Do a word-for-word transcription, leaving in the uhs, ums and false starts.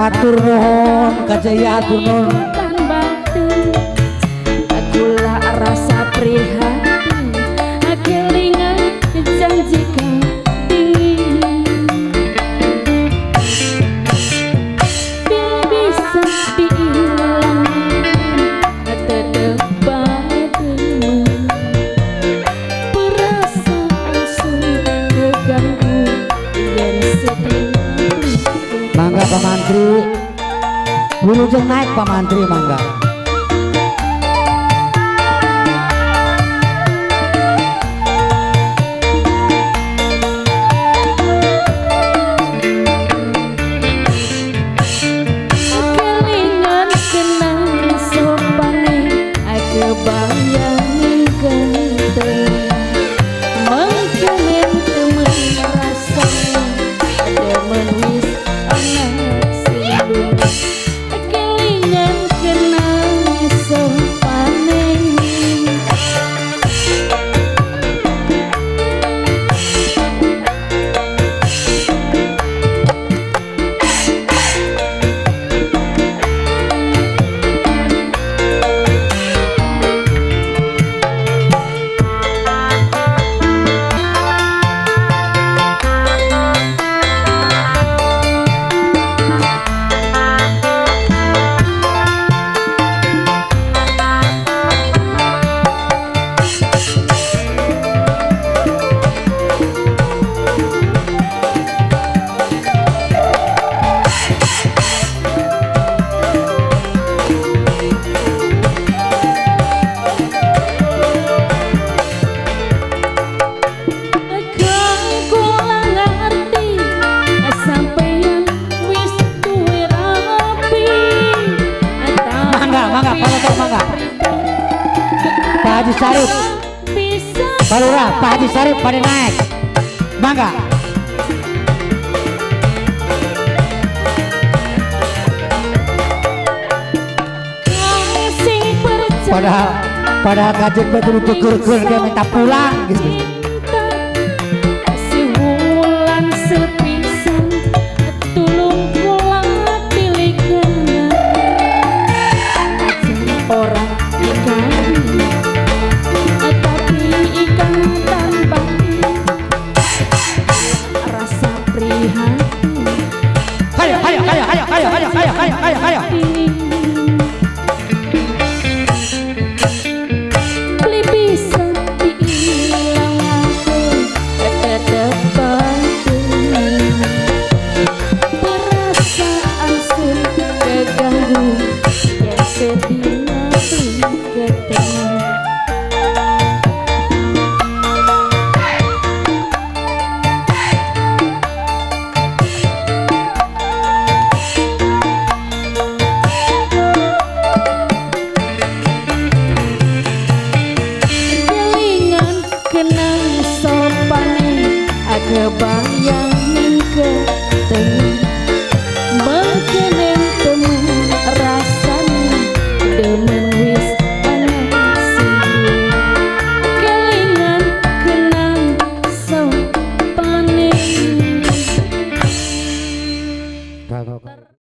Atur nuhun kajaya atur nuhun akulah rasa prihatin kelingan janjikan tinggi bila bisa dihilang tetap batin perasaan sudah keganggu dan sedih. Mangga Pak Mantri, wilujeng naik Pak Mantri, mangga. Kelingan kenang sopane, aku bayangin ganteng, mengkemen temen rasanya, temen wis. Kelingan kenal Haji Syarif, Pak Lurah, Pak Haji Syarif pada naik, mangga. Padahal, padahal K J P itu ditukar-tukar dia minta pulang, gitu. Rasa prihatin.